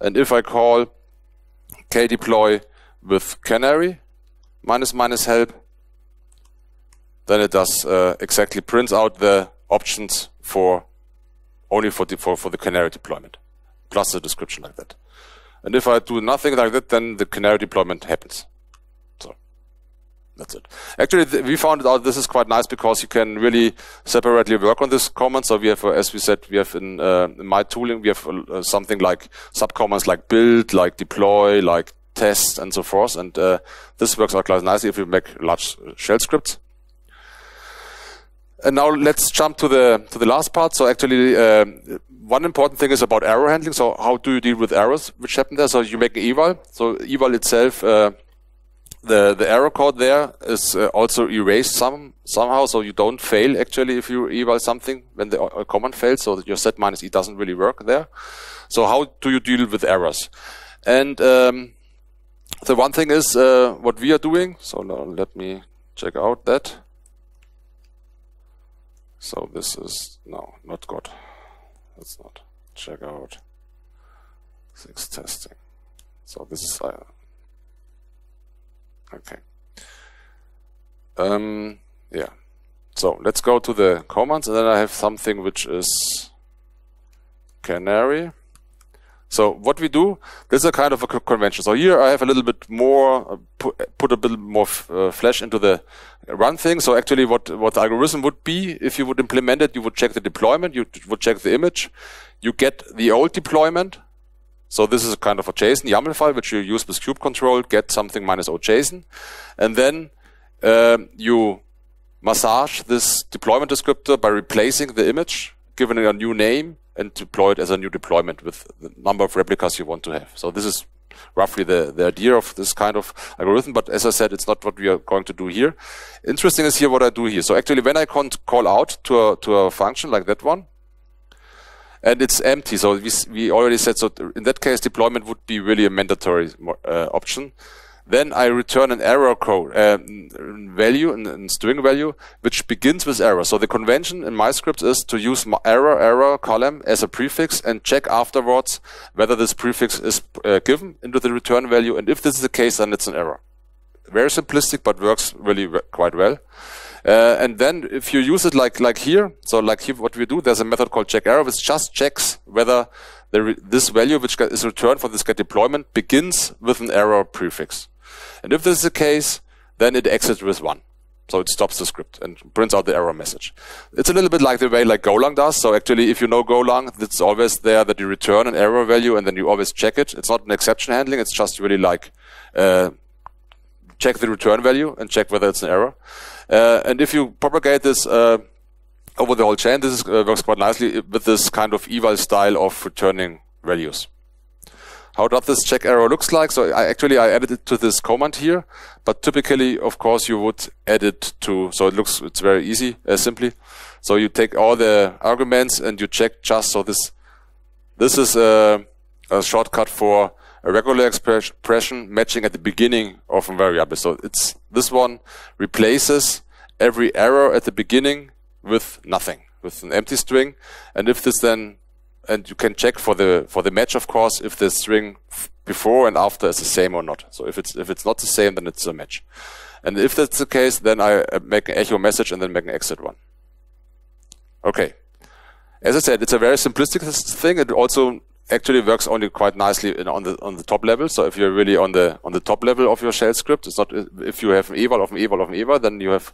And if I call k-deploy with canary, minus minus help, then it does uh, exactly prints out the options for only for the, for, for the canary deployment, plus the description like that. And if I do nothing like that, then the canary deployment happens. So that's it. Actually, th we found out this is quite nice because you can really separately work on this command. So we have, uh, as we said, we have in, uh, in my tooling, we have uh, something like subcommands like build, like deploy, like test, and so forth. And uh, this works out quite nicely if you make large shell scripts. And now let's jump to the to the last part. So actually, uh, one important thing is about error handling. So how do you deal with errors which happen there? So you make an eval. So eval itself, uh, the the error code there is uh, also erased some somehow. So you don't fail actually if you eval something when the uh, command fails. So that your set minus e doesn't really work there. So how do you deal with errors? And um, the one thing is uh, what we are doing. So now let me check out that. So this is, no, not good. That's not, check out six testing. So this is, uh, okay. Um, yeah, so let's go to the commands, and then I have something which is canary. So what we do, this is a kind of a convention. So here I have a little bit more, put a little more uh, flesh into the run thing. So actually what, what the algorithm would be, if you would implement it, you would check the deployment, you would check the image, you get the old deployment. So this is a kind of a JSON YAML file, which you use with kube control, get something minus old JSON. And then um, you massage this deployment descriptor by replacing the image, giving it a new name, and deploy it as a new deployment with the number of replicas you want to have. So this is roughly the, the idea of this kind of algorithm, but as I said, it's not what we are going to do here. Interesting is here what I do here. So actually when I call out to a, to a function like that one, and it's empty, so we, we already said, so in that case deployment would be really a mandatory uh, option. Then I return an error code uh, value and, and string value which begins with error. So the convention in my script is to use my error error column as a prefix and check afterwards whether this prefix is uh, given into the return value, and if this is the case then it's an error. Very simplistic but works really quite well. Uh, and then if you use it like like here, so like here what we do, there's a method called check error which just checks whether the re this value which is returned for this get deployment begins with an error prefix. And if this is the case, then it exits with one. So it stops the script and prints out the error message. It's a little bit like the way like Golang does. So actually, if you know Golang, it's always there that you return an error value and then you always check it. It's not an exception handling. It's just really like uh, check the return value and check whether it's an error. Uh, and if you propagate this uh, over the whole chain, this is, uh, works quite nicely with this kind of eval style of returning values. How does this check error looks like? So I actually I added it to this command here, but typically of course you would add it to, so it looks, it's very easy, uh, simply. So you take all the arguments and you check just, so this this is a, a shortcut for a regular expression matching at the beginning of a variable. So it's this one replaces every error at the beginning with nothing, with an empty string, and if this then, and you can check for the for the match, of course, if the string before and after is the same or not. So if it's if it's not the same, then it's a match. And if that's the case, then I make an echo message and then make an exit one. Okay. As I said, it's a very simplistic thing. It also actually works only quite nicely in, on the on the top level. So if you're really on the on the top level of your shell script, it's not if you have an eval of an eval of an eval, then you have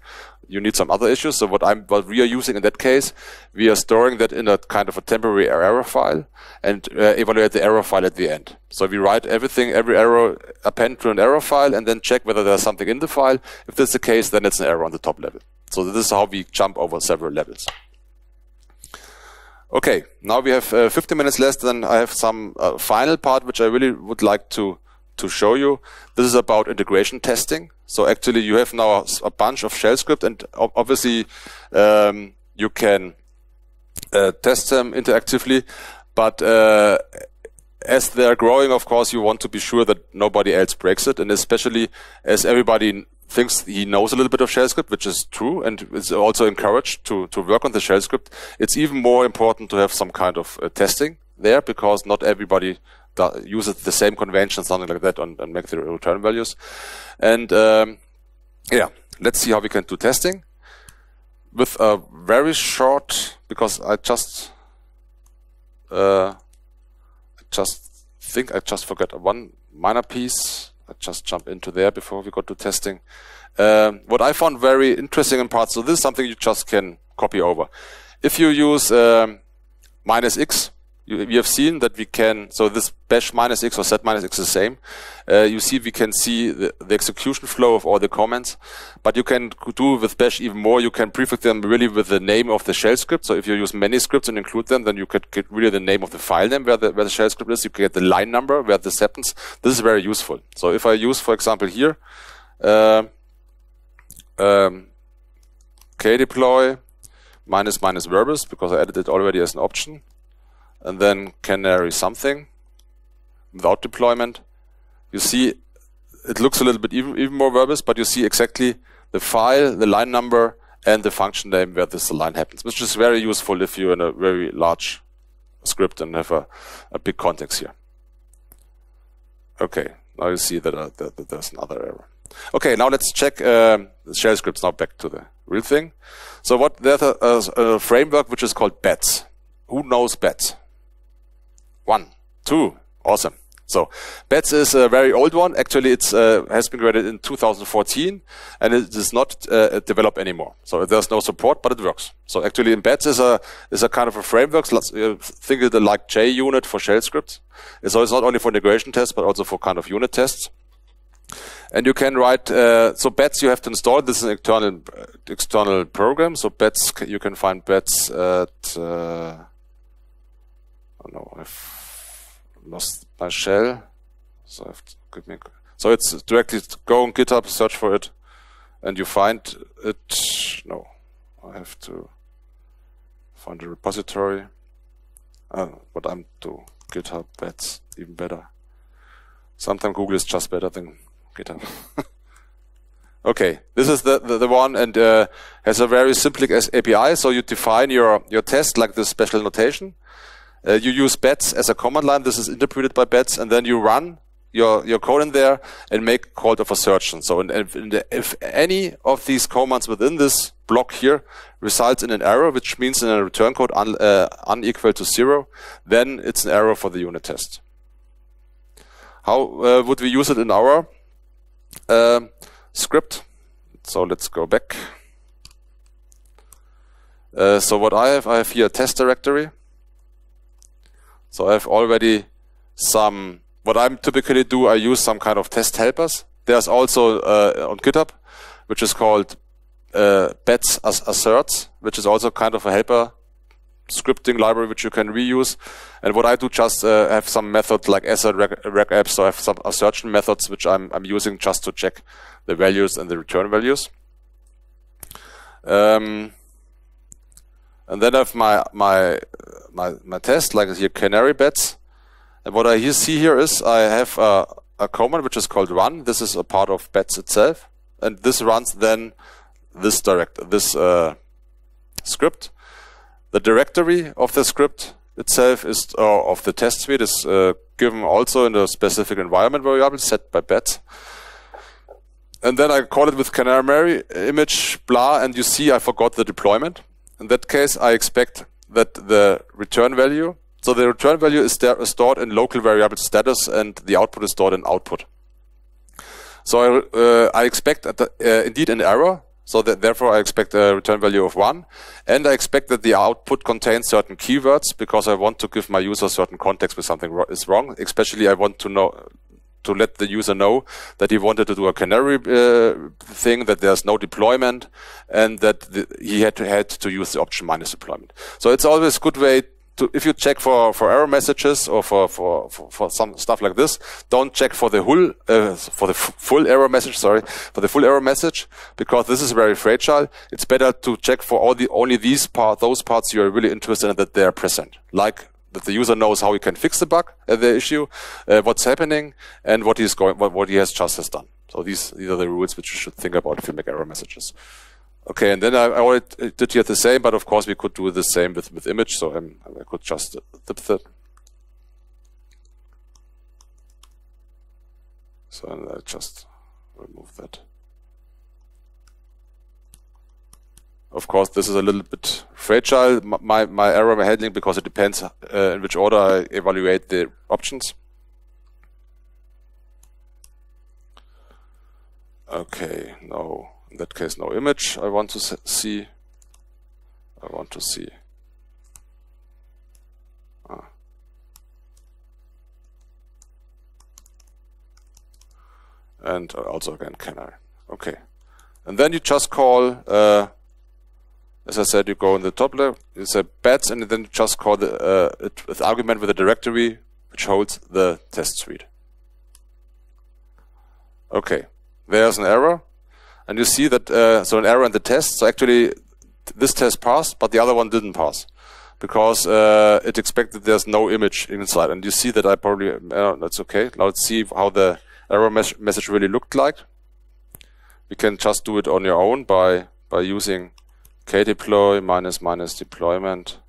you need some other issues. So what I'm what we are using in that case, we are storing that in a kind of a temporary error file and uh, evaluate the error file at the end. So we write everything, every error append to an error file and then check whether there's something in the file. If that's the case, then it's an error on the top level. So this is how we jump over several levels. Okay, now we have uh, fifteen minutes left, and I have some uh, final part which I really would like to to show you. This is about integration testing. So actually you have now a bunch of shell script, and obviously um, you can uh, test them interactively, but uh, as they're growing, of course, you want to be sure that nobody else breaks it, and especially as everybody thinks he knows a little bit of shell script, which is true, and is also encouraged to to work on the shell script. It's even more important to have some kind of uh, testing there, because not everybody uses the same convention, something like that, and, and make the return values. And um, yeah, let's see how we can do testing with a very short, because I just uh, just think I just forgot one minor piece. I just jump into there before we go to testing. Um, what I found very interesting in parts, so this is something you just can copy over. If you use um, minus X, you, you have seen that we can, so this bash minus X or set minus X is the same. Uh, you see, we can see the, the execution flow of all the comments, but you can do with bash even more. You can prefix them really with the name of the shell script. So if you use many scripts and include them, then you could get really the name of the file name where the, where the shell script is. You can get the line number where this happens. This is very useful. So if I use, for example, here, uh, um, k-deploy minus minus verbs, because I added it already as an option, and then canary something without deployment. You see, it looks a little bit even, even more verbose, but you see exactly the file, the line number, and the function name where this line happens, which is very useful if you're in a very large script and have a, a big context here. Okay, now you see that, uh, that, that there's another error. Okay, now let's check um, the shell scripts. Now back to the real thing. So what there's a, a, a framework which is called Bats. Who knows Bats? One, two, awesome. So Bats is a very old one. Actually, it's uh, has been created in two thousand fourteen, and it is not uh, developed anymore. So there's no support, but it works. So actually, in Bats is a is a kind of a framework. Let's uh, think of it like JUnit for shell scripts. So it's not only for integration tests, but also for kind of unit tests. And you can write uh, so Bats you have to install. This is an external uh, external program. So Bats you can find Bats at uh, oh no, I've lost my shell, so I have to give me. So it's directly go on GitHub, search for it, and you find it. No, I have to find a repository. Uh, but I'm to GitHub. That's even better. Sometimes Google is just better than GitHub. Okay, this is the the, the one, and uh, has a very simple A P I. So you define your your test like this special notation. Uh, you use Bats as a command line. This is interpreted by Bats, and then you run your your code in there and make call of assertion. So, in, in the, if any of these commands within this block here results in an error, which means in a return code un, uh, unequal to zero, then it's an error for the unit test. How uh, would we use it in our uh, script? So let's go back. Uh, so what I have, I have here a test directory. So I have already some, what I typically do, I use some kind of test helpers. There's also uh, on GitHub, which is called uh, Bats Asserts, which is also kind of a helper scripting library which you can reuse. And what I do, just uh, have some methods like assert reg apps, so I have some assertion methods which I'm, I'm using just to check the values and the return values. Um, And then I have my, my my my test, like here canary Bats. And what I here see here is I have a, a command which is called run. This is a part of Bats itself, and this runs then this direct this uh, script. The directory of the script itself is or of the test suite is uh, given also in a specific environment variable set by Bats. And then I call it with canary image blah, and you see I forgot the deployment. In that case, I expect that the return value So the return value is stored in local variable status, and the output is stored in output. So uh, I expect at the, uh, indeed an error. So that therefore I expect a return value of one, and I expect that the output contains certain keywords because I want to give my user certain context when something is wrong. Especially I want to know, to let the user know that he wanted to do a canary uh, thing, that there's no deployment, and that the, he had to, had to use the option minus deployment. So it's always a good way to, if you check for, for error messages or for, for, for, for some stuff like this, don't check for the whole, uh, for the f full error message, sorry, for the full error message, because this is very fragile. It's better to check for all the, only these part, those parts you are really interested in that they are present. Like that the user knows how he can fix the bug, uh, the issue, uh, what's happening, and what he's going, what, what he has just has done. So these, these are the rules which you should think about if you make error messages. Okay, and then I, I already did here the same, but of course we could do the same with, with image, so um, I could just dip the. So I just remove that. Of course, this is a little bit fragile, my, my error handling, because it depends uh, in which order I evaluate the options. Okay, no. In that case, no image. I want to see. I want to see. Ah. And also again, canary. Okay. And then you just call. Uh, as I said, you go in the top level. You say bats, and then you just call the uh, it, the argument with the directory which holds the test suite. Okay. There's an error. And you see that, uh, so an error in the test, so actually this test passed, but the other one didn't pass, because uh, it expected there's no image inside. And you see that I probably, uh, that's okay. Now let's see how the error mes message really looked like. You can just do it on your own by, by using k-deploy minus minus deployment,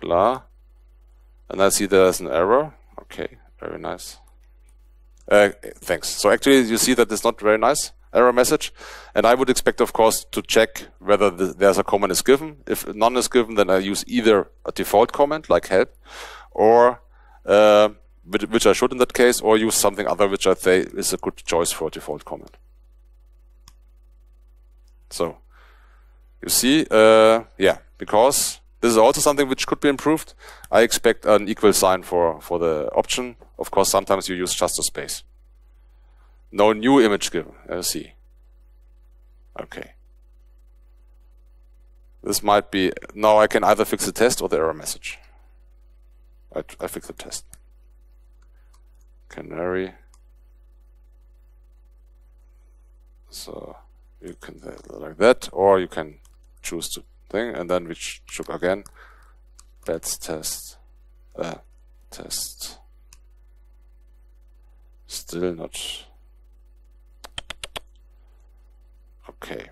blah. And I see there's an error. Okay, very nice. Uh, thanks. So actually you see that it's not very nice. Error message, and I would expect, of course, to check whether the, there's a comment is given. If none is given, then I use either a default comment like help, or uh, which I should in that case, or use something other which I think is a good choice for a default comment. So you see, uh, yeah, because this is also something which could be improved. I expect an equal sign for for the option. Of course, sometimes you use just a space. No new image given, I see. Okay. This might be, now I can either fix the test or the error message. I, I fix the test. Canary. So you can like that, or you can choose to thing, and then we should again. That's test, uh, test. Still not. Okay.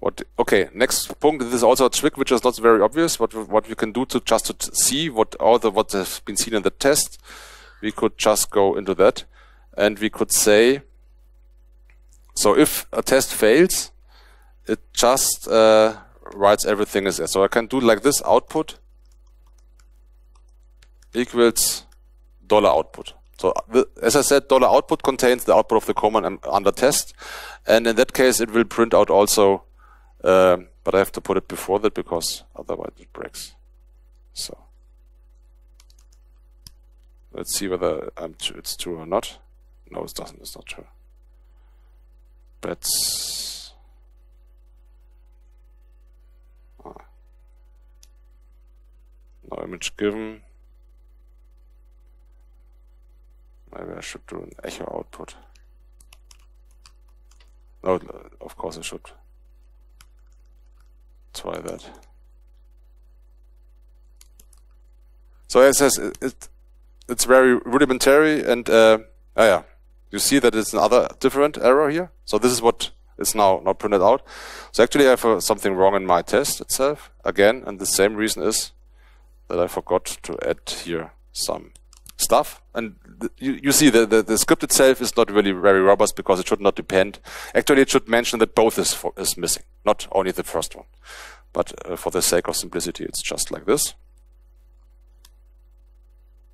What? Okay. Next point. This is also a trick which is not very obvious. What what we can do to just to see what all the what has been seen in the test, we could just go into that, and we could say. So if a test fails, it just uh, writes everything as is. So I can do like this: output equals dollar output. So as I said, dollar output contains the output of the command under test, and in that case it will print out also. Um, but I have to put it before that because otherwise it breaks. So let's see whether I'm it's true or not. No, it doesn't. It's not true. That's ah. No image given. Maybe I should do an echo output. No, of course I should try that. So it says it, it it's very rudimentary, and uh, oh yeah, you see that it's another different error here. So this is what is now not printed out. So actually I have uh, something wrong in my test itself again, and the same reason is that I forgot to add here some stuff, and you, you see the, the the script itself is not really very robust because it should not depend. Actually, it should mention that both is for, is missing, not only the first one. but uh, for the sake of simplicity, it's just like this.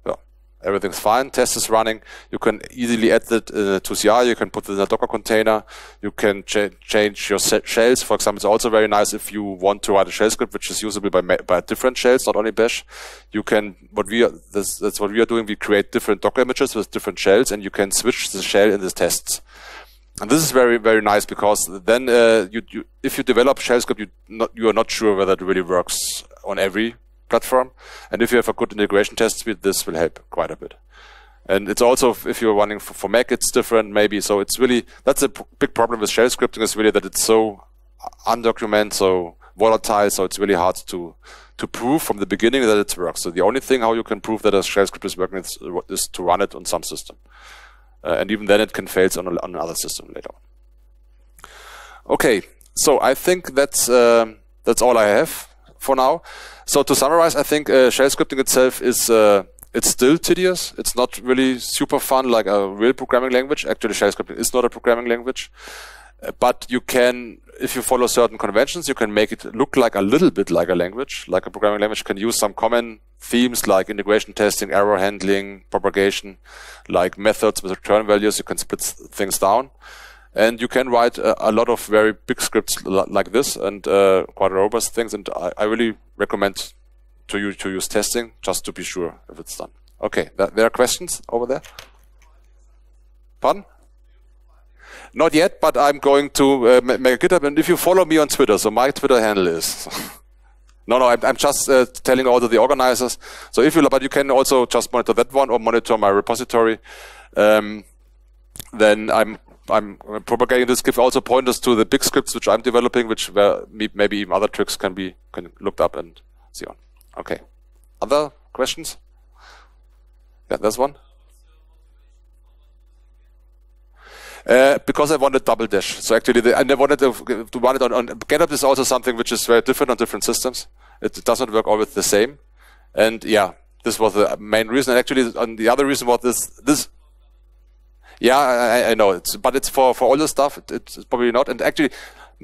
Yeah, everything's fine. Test is running. You can easily add it uh, to C I. You can put it in a Docker container. You can ch change your shells. For example, it's also very nice if you want to write a shell script which is usable by by different shells, not only Bash. You can what we are, this, that's what we are doing. We create different Docker images with different shells, and you can switch the shell in the tests. And this is very, very nice because then uh, you, you, if you develop shell script, you, not, you are not sure whether it really works on every platform. And if you have a good integration test suite, this will help quite a bit. And it's also, if you're running for, for Mac, it's different maybe. So it's really, that's a big problem with shell scripting is really that it's so undocumented, so volatile, so it's really hard to, to prove from the beginning that it works. So the only thing how you can prove that a shell script is working is, is to run it on some system. Uh, and even then it can fail on, on another system later on. Okay, so I think that's, uh, that's all I have for now. So to summarize, I think uh, shell scripting itself is uh, it's still tedious. It's not really super fun like a real programming language. Actually, shell scripting is not a programming language. Uh, but you can, if you follow certain conventions, you can make it look like a little bit like a language, like a programming language can use some common themes like integration testing, error handling, propagation, like methods with return values. You can split things down. And you can write a, a lot of very big scripts like this and uh, quite robust things. And I, I really recommend to you to use testing just to be sure if it's done. Okay, th there are questions over there? Pardon? Not yet, but I'm going to uh, make a GitHub. And if you follow me on Twitter, so my Twitter handle is... No, no, I'm, I'm just uh, telling all of the organizers. So if you, but you can also just monitor that one or monitor my repository. Um, then I'm, I'm propagating this. Give also pointers to the big scripts which I'm developing, which where maybe even other tricks can be can looked up and see on. Okay. Other questions? Yeah, there's one. Uh, because I wanted double dash. So actually, the, and I wanted to, to run it on, on GitHub is also something which is very different on different systems. It, it doesn't work always the same. And yeah, this was the main reason. And actually, on the other reason was this, this, yeah, I, I know it's, but it's for, for all the stuff, it, it's probably not. And actually,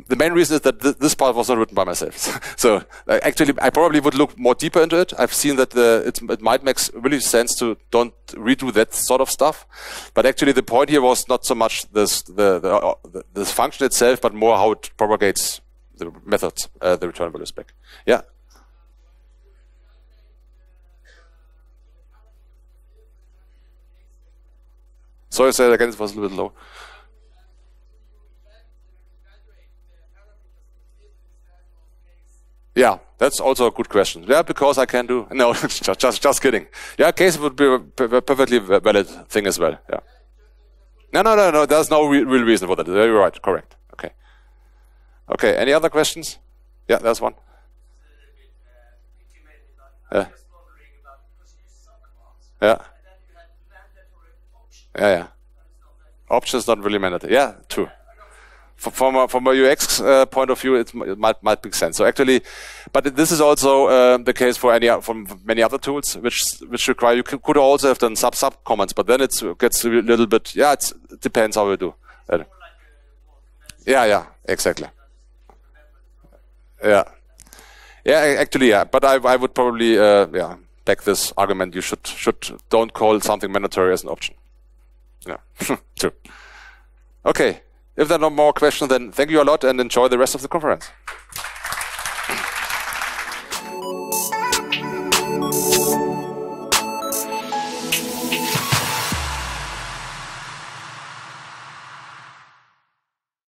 the main reason is that th this part was not written by myself. So uh, actually, I probably would look more deeper into it. I've seen that the, it's, it might make really sense to don't redo that sort of stuff. But actually, the point here was not so much this the, the, uh, the this function itself, but more how it propagates the methods, uh, the return values back. Yeah. Sorry, say that again. It was a little bit low. Yeah, that's also a good question. Yeah, because I can do... No, just, just just kidding. Yeah, case would be a perfectly valid thing as well. Yeah. No, no, no, no. There's no re real reason for that. You're right. Correct. Okay. Okay. Any other questions? Yeah, there's one. Yeah. Yeah. Yeah, yeah. Options not really mandatory. Yeah, true. From a, from a U X uh, point of view, it, it might might make sense. So actually, but this is also uh, the case for any from many other tools, which which require you could also have done sub sub comments, but then it's, it gets a little bit yeah. It's, it depends how you do. Uh, yeah, yeah, exactly. Yeah, yeah, actually, yeah. But I I would probably uh, yeah back this argument. You should should don't call something mandatory as an option. Yeah, true. Okay. If there are no more questions, then thank you a lot and enjoy the rest of the conference.